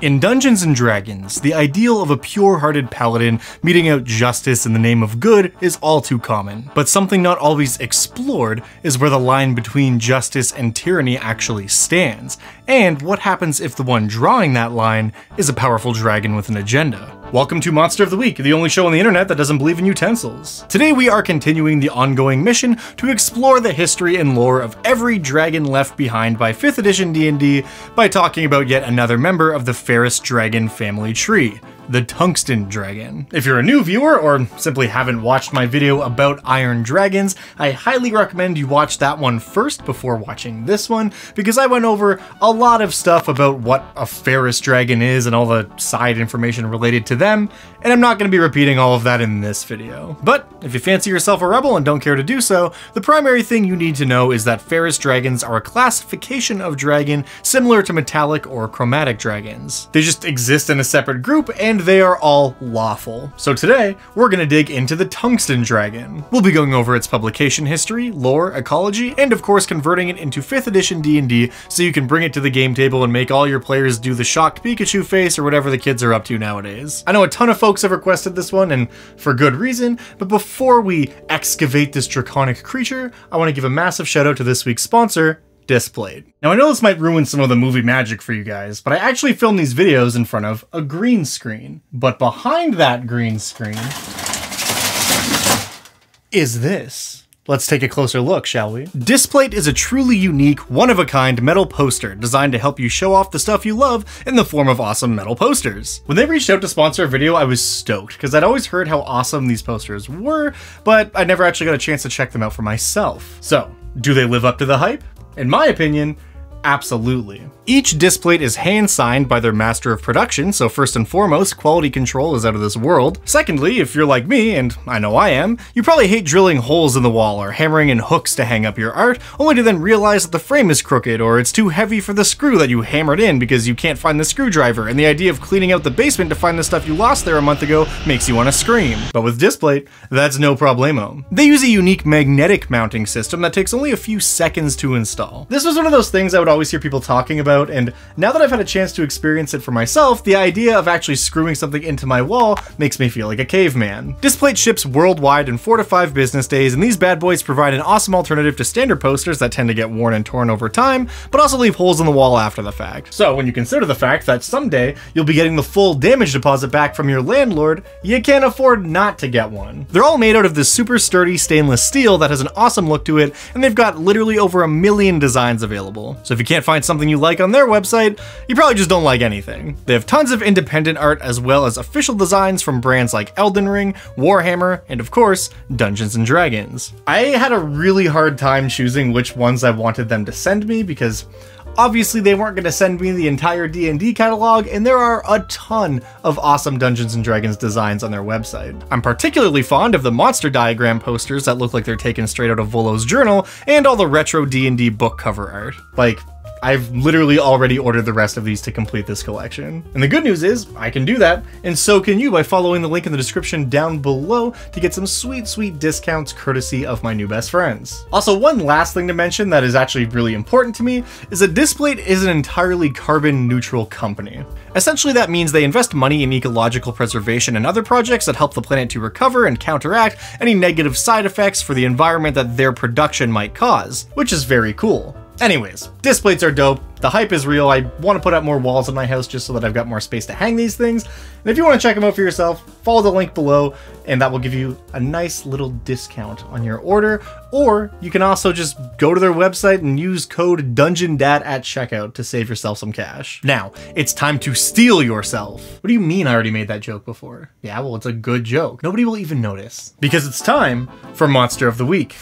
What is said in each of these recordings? In Dungeons & Dragons, the ideal of a pure-hearted paladin meting out justice in the name of good is all too common, but something not always explored is where the line between justice and tyranny actually stands, and what happens if the one drawing that line is a powerful dragon with an agenda. Welcome to Monster of the Week, the only show on the internet that doesn't believe in utensils. Today we are continuing the ongoing mission to explore the history and lore of every dragon left behind by 5th edition D&D by talking about yet another member of the Ferrous Dragon family tree, the Tungsten Dragon. If you're a new viewer or simply haven't watched my video about Iron Dragons, I highly recommend you watch that one first before watching this one, because I went over a lot of stuff about what a Ferrous Dragon is and all the side information related to them, and I'm not going to be repeating all of that in this video. But if you fancy yourself a rebel and don't care to do so, the primary thing you need to know is that Ferrous Dragons are a classification of dragon similar to metallic or chromatic dragons. They just exist in a separate group, and they are all lawful. So today, we're gonna dig into the Tungsten Dragon. We'll be going over its publication history, lore, ecology, and of course converting it into 5th edition D&D so you can bring it to the game table and make all your players do the shocked Pikachu face or whatever the kids are up to nowadays. I know a ton of folks have requested this one, and for good reason, but before we excavate this draconic creature, I wanna give a massive shout out to this week's sponsor, Displate. Now I know this might ruin some of the movie magic for you guys, but I actually film these videos in front of a green screen. But behind that green screen is this. Let's take a closer look, shall we? Displate is a truly unique, one-of-a-kind metal poster designed to help you show off the stuff you love in the form of awesome metal posters. When they reached out to sponsor a video, I was stoked, because I'd always heard how awesome these posters were, but I never actually got a chance to check them out for myself. So, do they live up to the hype? In my opinion, absolutely. Each Displate is hand-signed by their master of production, so first and foremost, quality control is out of this world. Secondly, if you're like me, and I know I am, you probably hate drilling holes in the wall or hammering in hooks to hang up your art, only to then realize that the frame is crooked or it's too heavy for the screw that you hammered in because you can't find the screwdriver, and the idea of cleaning out the basement to find the stuff you lost there a month ago makes you want to scream. But with Displate, that's no problemo. They use a unique magnetic mounting system that takes only a few seconds to install. This was one of those things I would always hear people talking about, and now that I've had a chance to experience it for myself, the idea of actually screwing something into my wall makes me feel like a caveman. Displate ships worldwide in 4 to 5 business days, and these bad boys provide an awesome alternative to standard posters that tend to get worn and torn over time, but also leave holes in the wall after the fact. So when you consider the fact that someday you'll be getting the full damage deposit back from your landlord, you can't afford not to get one. They're all made out of this super sturdy stainless steel that has an awesome look to it, and they've got literally over 1 million designs available. So if you can't find something you like on their website, you probably just don't like anything. They have tons of independent art as well as official designs from brands like Elden Ring, Warhammer, and of course, Dungeons & Dragons. I had a really hard time choosing which ones I wanted them to send me, because obviously they weren't going to send me the entire D&D catalog, and there are a ton of awesome Dungeons & Dragons designs on their website. I'm particularly fond of the monster diagram posters that look like they're taken straight out of Volo's journal, and all the retro D&D book cover art. Like, I've literally already ordered the rest of these to complete this collection. And the good news is, I can do that, and so can you by following the link in the description down below to get some sweet, sweet discounts courtesy of my new best friends. Also, one last thing to mention that is actually really important to me is that Displate is an entirely carbon neutral company. Essentially, that means they invest money in ecological preservation and other projects that help the planet to recover and counteract any negative side effects for the environment that their production might cause, which is very cool. Anyways, Displates are dope. The hype is real. I want to put up more walls in my house just so that I've got more space to hang these things. And if you want to check them out for yourself, follow the link below, and that will give you a nice little discount on your order. Or you can also just go to their website and use code Dungeon Dad at checkout to save yourself some cash. Now, it's time to steal yourself. What do you mean I already made that joke before? Yeah, well, it's a good joke. Nobody will even notice. Because it's time for Monster of the Week.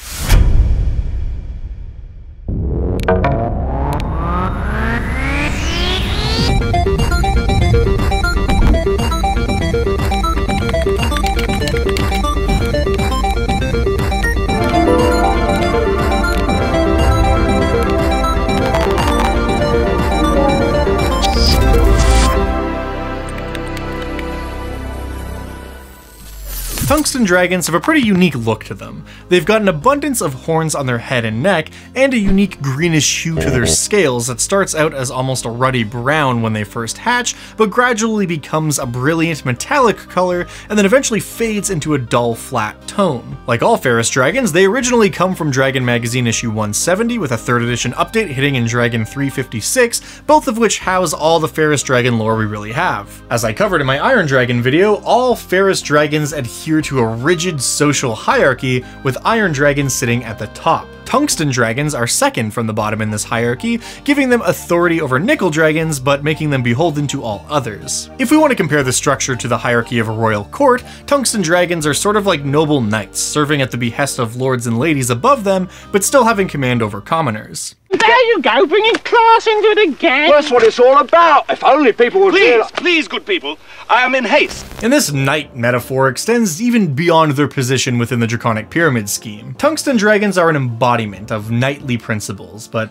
Tungsten Dragons have a pretty unique look to them. They've got an abundance of horns on their head and neck, and a unique greenish hue to their scales that starts out as almost a ruddy brown when they first hatch, but gradually becomes a brilliant metallic color, and then eventually fades into a dull, flat tone. Like all Ferrous Dragons, they originally come from Dragon Magazine issue 170, with a 3rd edition update hitting in Dragon 356, both of which house all the Ferrous Dragon lore we really have. As I covered in my Iron Dragon video, all Ferrous Dragons adhere to a rigid social hierarchy, with Iron Dragons sitting at the top. Tungsten Dragons are second from the bottom in this hierarchy, giving them authority over Nickel Dragons, but making them beholden to all others. If we want to compare the structure to the hierarchy of a royal court, Tungsten Dragons are sort of like noble knights, serving at the behest of lords and ladies above them, but still having command over commoners. There you go, bringing class into it again! Well, that's what it's all about! If only people would Please, good people, I am in haste! And this knight metaphor extends even beyond their position within the Draconic Pyramid scheme. Tungsten Dragons are an embodiment of knightly principles, but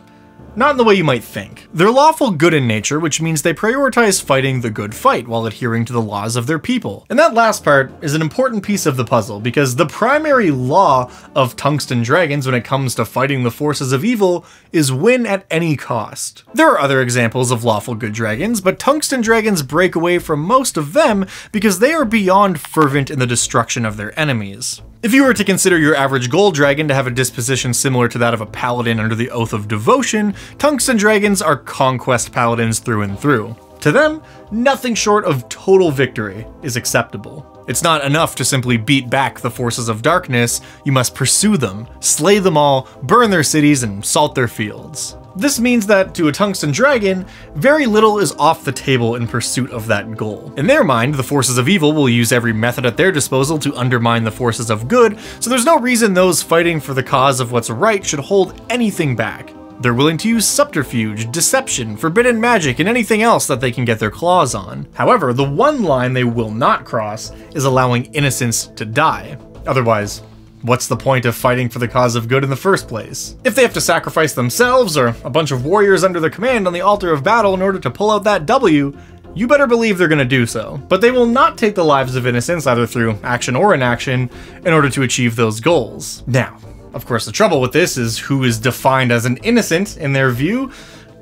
not in the way you might think. They're lawful good in nature, which means they prioritize fighting the good fight while adhering to the laws of their people. And that last part is an important piece of the puzzle, because the primary law of Tungsten Dragons when it comes to fighting the forces of evil is win at any cost. There are other examples of lawful good dragons, but Tungsten Dragons break away from most of them because they are beyond fervent in the destruction of their enemies. If you were to consider your average Gold Dragon to have a disposition similar to that of a paladin under the Oath of Devotion, Tungsten Dragons are conquest paladins through and through. To them, nothing short of total victory is acceptable. It's not enough to simply beat back the forces of darkness, you must pursue them, slay them all, burn their cities, and salt their fields. This means that, to a Tungsten Dragon, very little is off the table in pursuit of that goal. In their mind, the forces of evil will use every method at their disposal to undermine the forces of good, so there's no reason those fighting for the cause of what's right should hold anything back. They're willing to use subterfuge, deception, forbidden magic, and anything else that they can get their claws on. However, the one line they will not cross is allowing innocents to die. Otherwise, what's the point of fighting for the cause of good in the first place? If they have to sacrifice themselves or a bunch of warriors under their command on the altar of battle in order to pull out that W, you better believe they're gonna do so. But they will not take the lives of innocents, either through action or inaction, in order to achieve those goals. Now, of course, the trouble with this is who is defined as an innocent, in their view,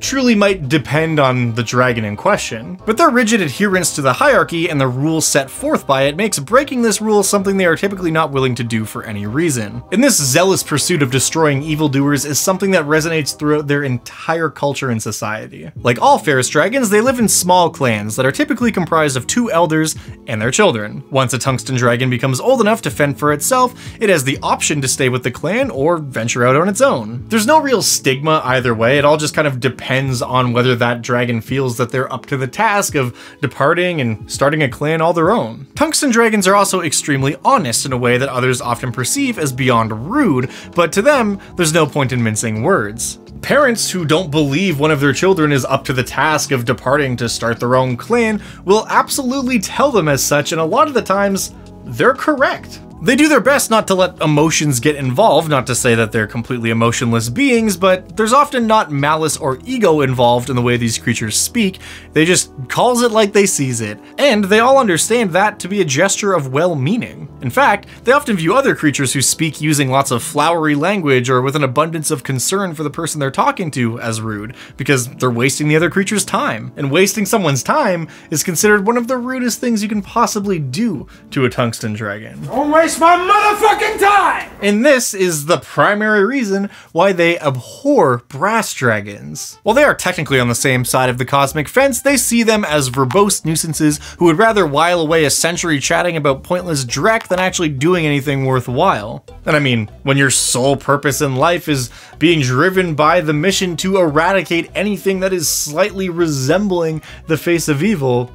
truly might depend on the dragon in question. But their rigid adherence to the hierarchy and the rules set forth by it makes breaking this rule something they are typically not willing to do for any reason. And this zealous pursuit of destroying evildoers is something that resonates throughout their entire culture and society. Like all Ferrous Dragons, they live in small clans that are typically comprised of 2 elders and their children. Once a Tungsten Dragon becomes old enough to fend for itself, it has the option to stay with the clan or venture out on its own. There's no real stigma either way, it all just kind of depends on whether that dragon feels that they're up to the task of departing and starting a clan all their own. Tungsten Dragons are also extremely honest in a way that others often perceive as beyond rude, but to them, there's no point in mincing words. Parents who don't believe one of their children is up to the task of departing to start their own clan will absolutely tell them as such, and a lot of the times, they're correct. They do their best not to let emotions get involved, not to say that they're completely emotionless beings, but there's often not malice or ego involved in the way these creatures speak, they just calls it like they sees it. And they all understand that to be a gesture of well-meaning. In fact, they often view other creatures who speak using lots of flowery language or with an abundance of concern for the person they're talking to as rude, because they're wasting the other creature's time. And wasting someone's time is considered one of the rudest things you can possibly do to a Tungsten Dragon. My motherfucking time! And this is the primary reason why they abhor Brass Dragons. While they are technically on the same side of the cosmic fence, they see them as verbose nuisances who would rather while away a century chatting about pointless dreck than actually doing anything worthwhile. And I mean, when your sole purpose in life is being driven by the mission to eradicate anything that is slightly resembling the face of evil,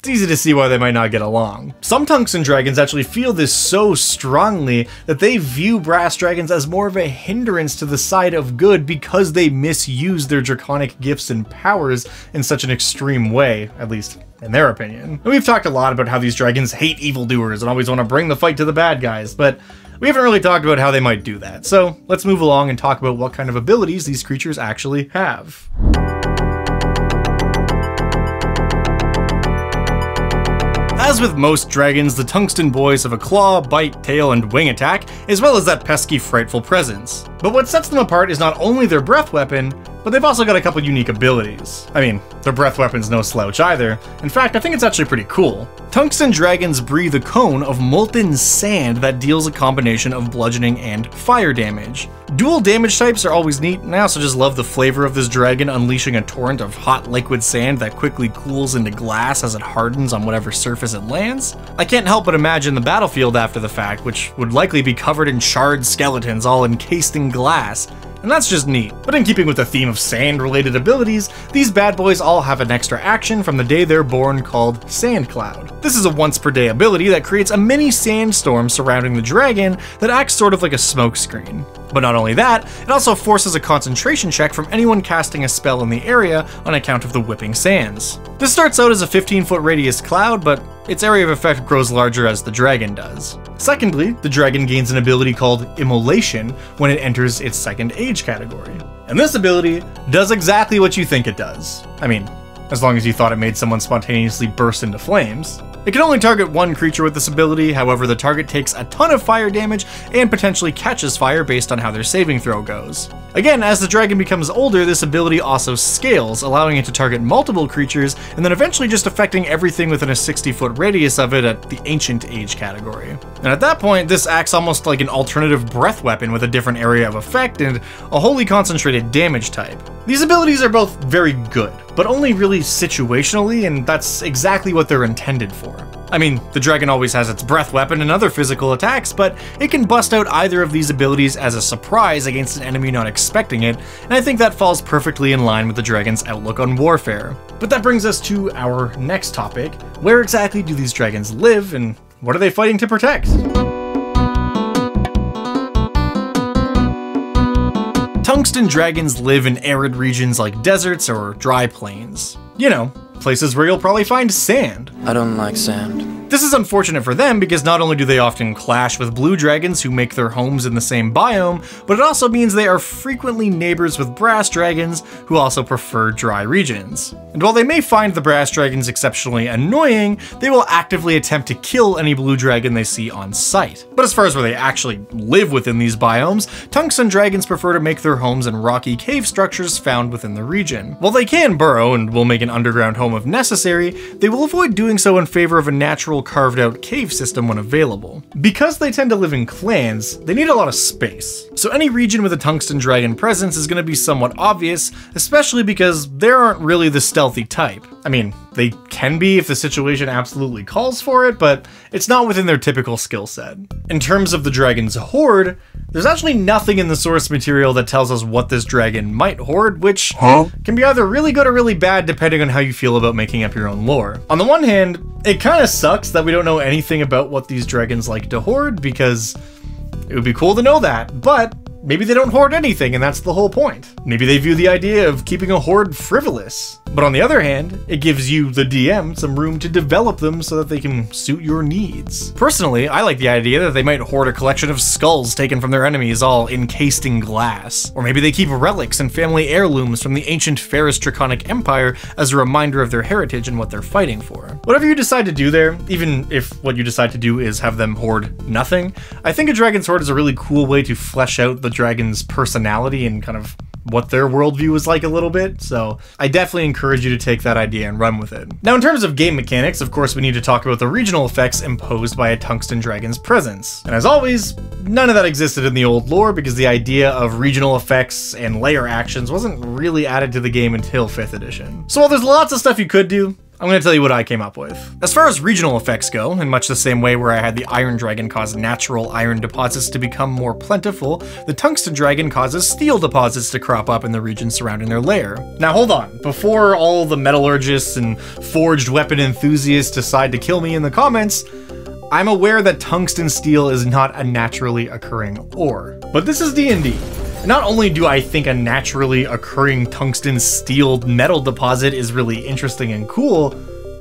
it's easy to see why they might not get along. Some Tungsten Dragons actually feel this so strongly that they view Brass Dragons as more of a hindrance to the side of good because they misuse their draconic gifts and powers in such an extreme way, at least in their opinion. And we've talked a lot about how these dragons hate evildoers and always want to bring the fight to the bad guys, but we haven't really talked about how they might do that. So let's move along and talk about what kind of abilities these creatures actually have. As with most dragons, the Tungsten boys have a claw, bite, tail, and wing attack, as well as that pesky frightful presence. But what sets them apart is not only their breath weapon, but they've also got a couple unique abilities. I mean, their breath weapon's no slouch either. In fact, I think it's actually pretty cool. Tungsten dragons breathe a cone of molten sand that deals a combination of bludgeoning and fire damage. Dual damage types are always neat, and I also just love the flavor of this dragon unleashing a torrent of hot liquid sand that quickly cools into glass as it hardens on whatever surface it lands. I can't help but imagine the battlefield after the fact, which would likely be covered in charred skeletons all encased in glass. And that's just neat. But in keeping with the theme of sand-related abilities, these bad boys all have an extra action from the day they're born called Sand Cloud. This is a once-per-day ability that creates a mini sandstorm surrounding the dragon that acts sort of like a smokescreen. But not only that, it also forces a concentration check from anyone casting a spell in the area on account of the whipping sands. This starts out as a 15-foot radius cloud, but its area of effect grows larger as the dragon does. Secondly, the dragon gains an ability called Immolation when it enters its second age category. And this ability does exactly what you think it does. I mean, as long as you thought it made someone spontaneously burst into flames. It can only target one creature with this ability, however the target takes a ton of fire damage and potentially catches fire based on how their saving throw goes. Again, as the dragon becomes older, this ability also scales, allowing it to target multiple creatures and then eventually just affecting everything within a 60-foot radius of it at the ancient age category. And at that point, this acts almost like an alternative breath weapon with a different area of effect and a wholly concentrated damage type. These abilities are both very good, but only really situationally, and that's exactly what they're intended for. I mean, the dragon always has its breath weapon and other physical attacks, but it can bust out either of these abilities as a surprise against an enemy not expecting it, and I think that falls perfectly in line with the dragon's outlook on warfare. But that brings us to our next topic. Where exactly do these dragons live, and what are they fighting to protect? Tungsten dragons live in arid regions like deserts or dry plains. You know, places where you'll probably find sand. I don't like sand. This is unfortunate for them because not only do they often clash with blue dragons who make their homes in the same biome, but it also means they are frequently neighbors with brass dragons who also prefer dry regions. And while they may find the brass dragons exceptionally annoying, they will actively attempt to kill any blue dragon they see on sight. But as far as where they actually live within these biomes, tungsten dragons prefer to make their homes in rocky cave structures found within the region. While they can burrow and will make an underground home if necessary, they will avoid doing so in favor of a natural carved-out cave system when available. Because they tend to live in clans, they need a lot of space. So any region with a tungsten dragon presence is going to be somewhat obvious, especially because they aren't really the stealthy type. I mean, they can be if the situation absolutely calls for it, but it's not within their typical skill set. In terms of the dragon's hoard, there's actually nothing in the source material that tells us what this dragon might hoard, which can be either really good or really bad depending on how you feel about making up your own lore. On the one hand, it kind of sucks that we don't know anything about what these dragons like to hoard, because it would be cool to know that, but maybe they don't hoard anything, and that's the whole point. Maybe they view the idea of keeping a hoard frivolous. But on the other hand, it gives you, the DM, some room to develop them so that they can suit your needs. Personally, I like the idea that they might hoard a collection of skulls taken from their enemies all encased in glass. Or maybe they keep relics and family heirlooms from the ancient Ferrous Draconic Empire as a reminder of their heritage and what they're fighting for. Whatever you decide to do there, even if what you decide to do is have them hoard nothing, I think a dragon's hoard is a really cool way to flesh out the dragon's personality and kind of what their worldview is like a little bit, so I definitely encourage you to take that idea and run with it. Now, in terms of game mechanics, of course, we need to talk about the regional effects imposed by a tungsten dragon's presence. And as always, none of that existed in the old lore because the idea of regional effects and layer actions wasn't really added to the game until 5th edition. So while there's lots of stuff you could do, I'm going to tell you what I came up with. As far as regional effects go, in much the same way where I had the Iron Dragon cause natural iron deposits to become more plentiful, the Tungsten Dragon causes steel deposits to crop up in the region surrounding their lair. Now hold on, before all the metallurgists and forged weapon enthusiasts decide to kill me in the comments, I'm aware that tungsten steel is not a naturally occurring ore. But this is D&D. Not only do I think a naturally occurring tungsten steel metal deposit is really interesting and cool,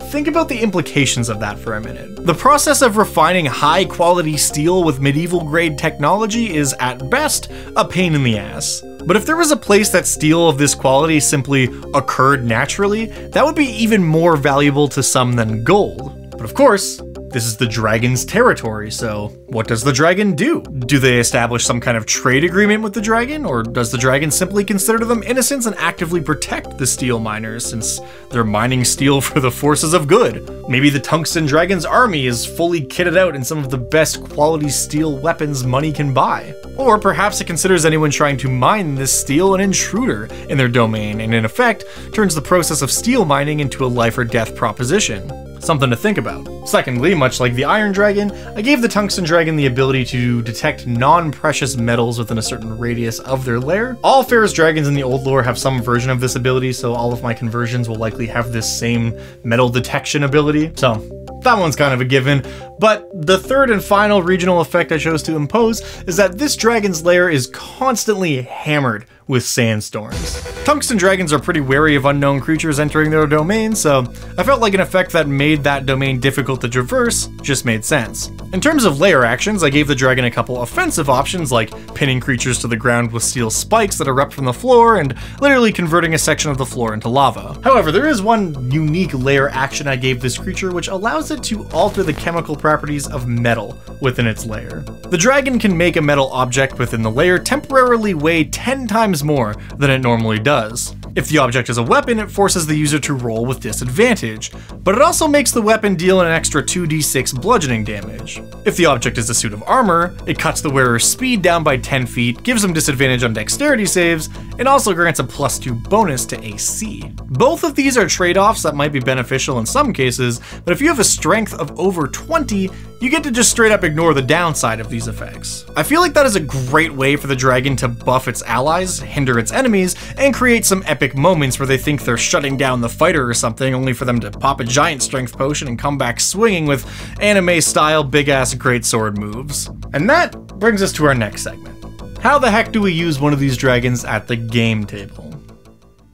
think about the implications of that for a minute. The process of refining high-quality steel with medieval-grade technology is, at best, a pain in the ass. But if there was a place that steel of this quality simply occurred naturally, that would be even more valuable to some than gold. But of course, this is the dragon's territory, so what does the dragon do? Do they establish some kind of trade agreement with the dragon, or does the dragon simply consider them innocents and actively protect the steel miners since they're mining steel for the forces of good? Maybe the Tungsten Dragon's army is fully kitted out in some of the best quality steel weapons money can buy. Or perhaps it considers anyone trying to mine this steel an intruder in their domain and in effect turns the process of steel mining into a life or death proposition. Something to think about. Secondly, much like the Iron Dragon, I gave the Tungsten Dragon the ability to detect non-precious metals within a certain radius of their lair. All Ferrous Dragons in the old lore have some version of this ability, so all of my conversions will likely have this same metal detection ability. So that one's kind of a given. But the third and final regional effect I chose to impose is that this dragon's lair is constantly hammered with sandstorms. Tungsten Dragons are pretty wary of unknown creatures entering their domain, so I felt like an effect that made that domain difficult to traverse just made sense. In terms of lair actions, I gave the dragon a couple offensive options like pinning creatures to the ground with steel spikes that erupt from the floor and literally converting a section of the floor into lava. However, there is one unique lair action I gave this creature which allows it to alter the chemical properties of metal within its lair. The dragon can make a metal object within the lair temporarily weigh 10 times more than it normally does. If the object is a weapon, it forces the user to roll with disadvantage, but it also makes the weapon deal an extra 2d6 bludgeoning damage. If the object is a suit of armor, it cuts the wearer's speed down by 10 feet, gives them disadvantage on dexterity saves, and also grants a +2 bonus to AC. Both of these are trade-offs that might be beneficial in some cases, but if you have a strength of over 20, you get to just straight up ignore the downside of these effects. I feel like that is a great way for the dragon to buff its allies, hinder its enemies, and create some epic moments where they think they're shutting down the fighter or something, only for them to pop a giant strength potion and come back swinging with anime-style big-ass greatsword moves. And that brings us to our next segment. How the heck do we use one of these dragons at the game table?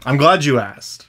I'm glad you asked.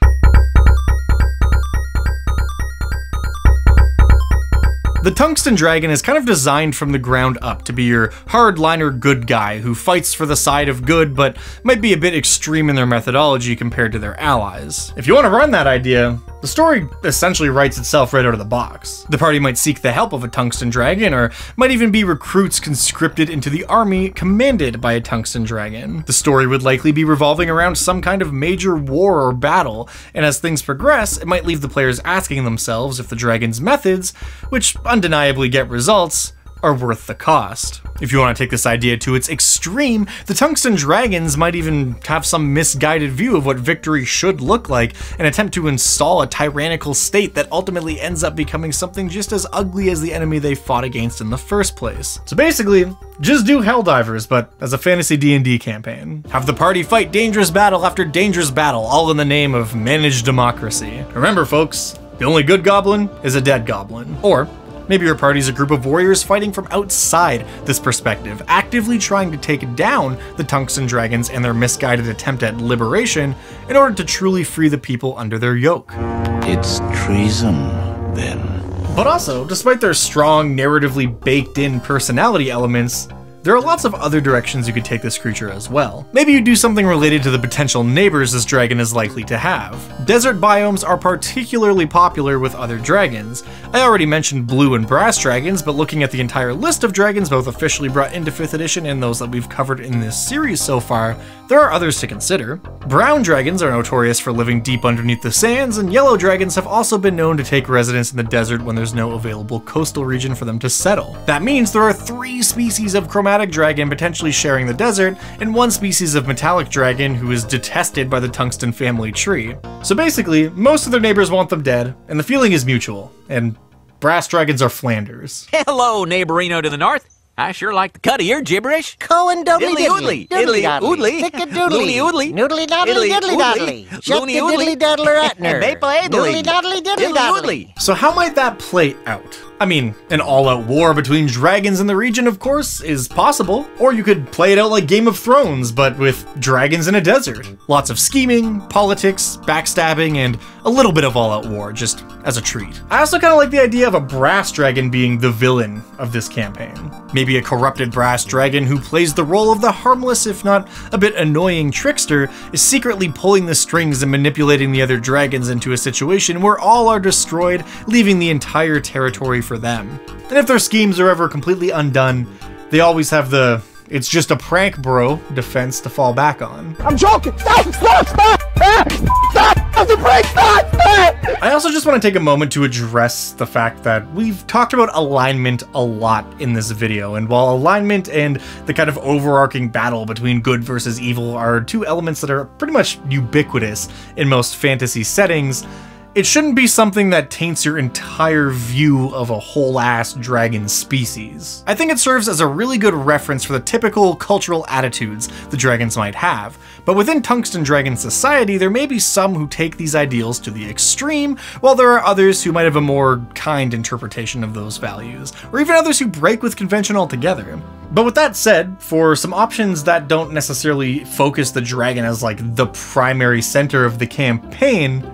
The Tungsten Dragon is kind of designed from the ground up to be your hardliner good guy who fights for the side of good, but might be a bit extreme in their methodology compared to their allies. If you want to run that idea, the story essentially writes itself right out of the box. The party might seek the help of a Tungsten Dragon, or might even be recruits conscripted into the army commanded by a Tungsten Dragon. The story would likely be revolving around some kind of major war or battle, and as things progress, it might leave the players asking themselves if the dragon's methods, which undeniably get results, are worth the cost. If you want to take this idea to its extreme, the Tungsten Dragons might even have some misguided view of what victory should look like and attempt to install a tyrannical state that ultimately ends up becoming something just as ugly as the enemy they fought against in the first place. So basically, just do Helldivers, but as a fantasy D&D campaign. Have the party fight dangerous battle after dangerous battle, all in the name of managed democracy. Remember folks, the only good goblin is a dead goblin. Or maybe your party's a group of warriors fighting from outside this perspective, actively trying to take down the Tungsten Dragons and their misguided attempt at liberation in order to truly free the people under their yoke. It's treason, then. But also, despite their strong, narratively baked-in personality elements, there are lots of other directions you could take this creature as well. Maybe you do something related to the potential neighbors this dragon is likely to have. Desert biomes are particularly popular with other dragons. I already mentioned blue and brass dragons, but looking at the entire list of dragons both officially brought into 5th edition and those that we've covered in this series so far, there are others to consider. Brown dragons are notorious for living deep underneath the sands, and yellow dragons have also been known to take residence in the desert when there's no available coastal region for them to settle. That means there are 3 species of chromatic dragon potentially sharing the desert, and 1 species of metallic dragon who is detested by the tungsten family tree. So basically, most of their neighbors want them dead, and the feeling is mutual, and brass dragons are Flanders. Hello, neighborino to the north. I sure like the cut of your gibberish. Cohen doodly diddly, diddly oodly, thick a doodly, oodly, noodly doodly diddly doodly, loony oodly diddly doodler atner, maple doodly doodly diddly doodly. So how might that play out? I mean, an all-out war between dragons in the region, of course, is possible. Or you could play it out like Game of Thrones, but with dragons in a desert. Lots of scheming, politics, backstabbing, and a little bit of all-out war, just as a treat. I also kind of like the idea of a brass dragon being the villain of this campaign. Maybe a corrupted brass dragon who plays the role of the harmless, if not a bit annoying trickster, is secretly pulling the strings and manipulating the other dragons into a situation where all are destroyed, leaving the entire territory for them. And if their schemes are ever completely undone, they always have the "it's just a prank, bro" defense to fall back on. I'm joking! Stop! I also just want to take a moment to address the fact that we've talked about alignment a lot in this video, and while alignment and the kind of overarching battle between good versus evil are two elements that are pretty much ubiquitous in most fantasy settings, it shouldn't be something that taints your entire view of a whole-ass dragon species. I think it serves as a really good reference for the typical cultural attitudes the dragons might have, but within Tungsten Dragon society, there may be some who take these ideals to the extreme, while there are others who might have a more kind interpretation of those values, or even others who break with convention altogether. But with that said, for some options that don't necessarily focus the dragon as like the primary center of the campaign,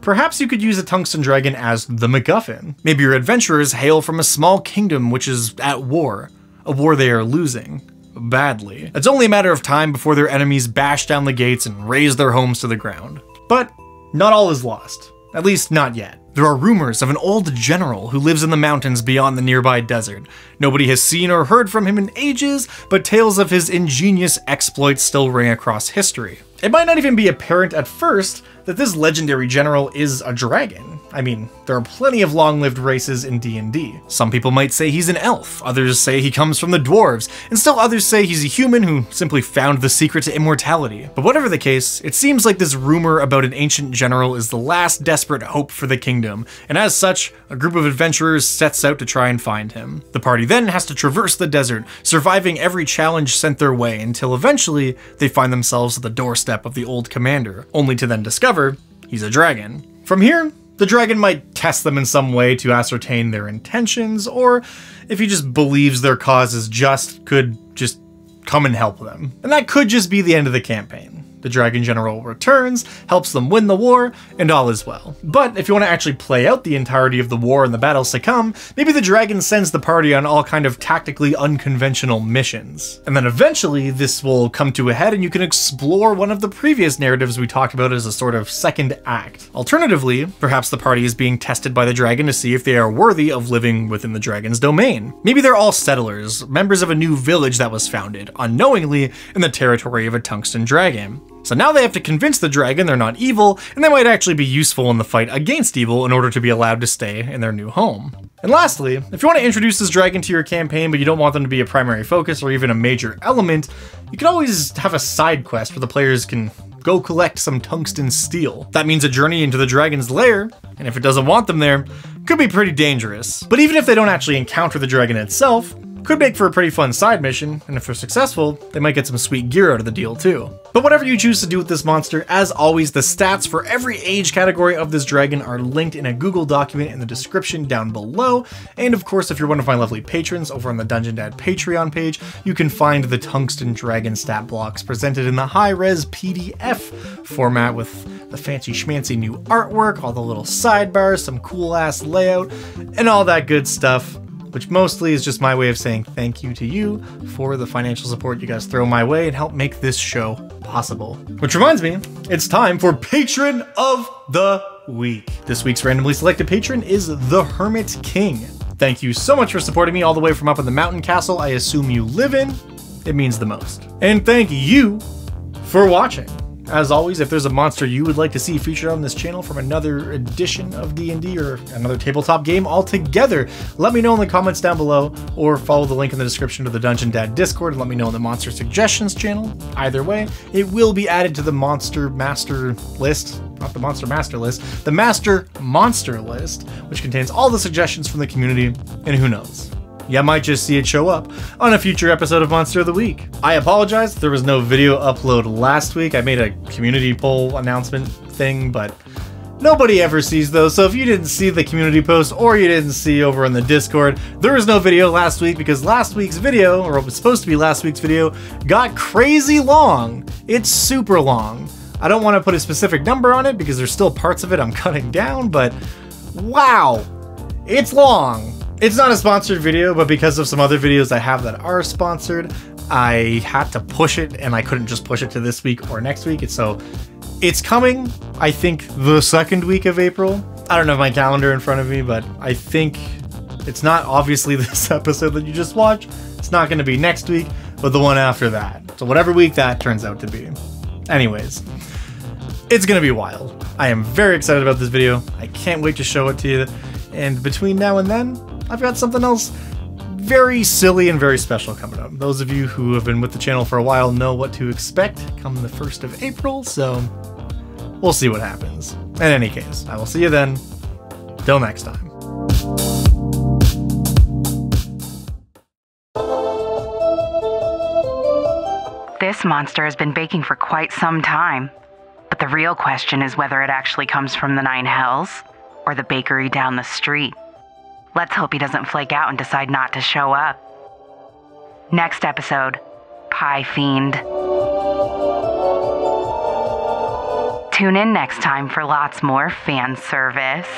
perhaps you could use a Tungsten Dragon as the MacGuffin. Maybe your adventurers hail from a small kingdom which is at war, a war they are losing. Badly. It's only a matter of time before their enemies bash down the gates and raze their homes to the ground. But not all is lost. At least not yet. There are rumors of an old general who lives in the mountains beyond the nearby desert. Nobody has seen or heard from him in ages, but tales of his ingenious exploits still ring across history. It might not even be apparent at first that this legendary general is a dragon. I mean, there are plenty of long-lived races in D&D. Some people might say he's an elf, others say he comes from the dwarves, and still others say he's a human who simply found the secret to immortality. But whatever the case, it seems like this rumor about an ancient general is the last desperate hope for the kingdom, and as such, a group of adventurers sets out to try and find him. The party then has to traverse the desert, surviving every challenge sent their way until eventually they find themselves at the doorstep of the old commander, only to then discover he's a dragon. From here, the dragon might test them in some way to ascertain their intentions, or if he just believes their cause is just, could just come and help them. And that could just be the end of the campaign. The dragon general returns, helps them win the war, and all is well. But if you want to actually play out the entirety of the war and the battles to come, maybe the dragon sends the party on all kind of tactically unconventional missions. And then eventually this will come to a head and you can explore one of the previous narratives we talked about as a sort of second act. Alternatively, perhaps the party is being tested by the dragon to see if they are worthy of living within the dragon's domain. Maybe they're all settlers, members of a new village that was founded, unknowingly, in the territory of a Tungsten Dragon. So now they have to convince the dragon they're not evil, and they might actually be useful in the fight against evil in order to be allowed to stay in their new home. And lastly, if you want to introduce this dragon to your campaign but you don't want them to be a primary focus or even a major element, you can always have a side quest where the players can go collect some tungsten steel. That means a journey into the dragon's lair, and if it doesn't want them there, could be pretty dangerous. But even if they don't actually encounter the dragon itself, could make for a pretty fun side mission, and if they're successful, they might get some sweet gear out of the deal too. But whatever you choose to do with this monster, as always, the stats for every age category of this dragon are linked in a Google document in the description down below. And of course, if you're one of my lovely patrons over on the Dungeon Dad Patreon page, you can find the Tungsten Dragon stat blocks presented in the high-res PDF format with the fancy schmancy new artwork, all the little sidebars, some cool-ass layout, and all that good stuff, which mostly is just my way of saying thank you to you for the financial support you guys throw my way and help make this show possible. Which reminds me, it's time for Patron of the Week. This week's randomly selected patron is The Hermit King. Thank you so much for supporting me all the way from up in the mountain castle I assume you live in. It means the most. And thank you for watching. As always, if there's a monster you would like to see featured on this channel from another edition of D&D or another tabletop game altogether, let me know in the comments down below, or follow the link in the description to the Dungeon Dad Discord and let me know in the Monster Suggestions channel. Either way, it will be added to the Monster Master list, not the Monster Master list, the Master Monster list, which contains all the suggestions from the community, and who knows? You might just see it show up on a future episode of Monster of the Week. I apologize, there was no video upload last week. I made a community poll announcement thing, but Nobody ever sees those, so if you didn't see the community post or you didn't see over on the Discord, there was no video last week because last week's video, or what was supposed to be last week's video, got crazy long. It's super long. I don't want to put a specific number on it because there's still parts of it I'm cutting down, but wow, it's long. It's not a sponsored video, but because of some other videos I have that are sponsored, I had to push it and I couldn't just push it to this week or next week. So it's coming, I think, the second week of April. I don't have my calendar in front of me, but I think it's not obviously this episode that you just watched. It's not going to be next week, but the one after that. So whatever week that turns out to be. Anyways, it's going to be wild. I am very excited about this video. I can't wait to show it to you. And between now and then, I've got something else very silly and very special coming up. Those of you who have been with the channel for a while know what to expect come the 1st of April, so we'll see what happens. In any case, I will see you then. Till next time. This monster has been baking for quite some time, but the real question is whether it actually comes from the Nine Hells or the bakery down the street. Let's hope he doesn't flake out and decide not to show up. Next episode, Psyfiend. Tune in next time for lots more fan service.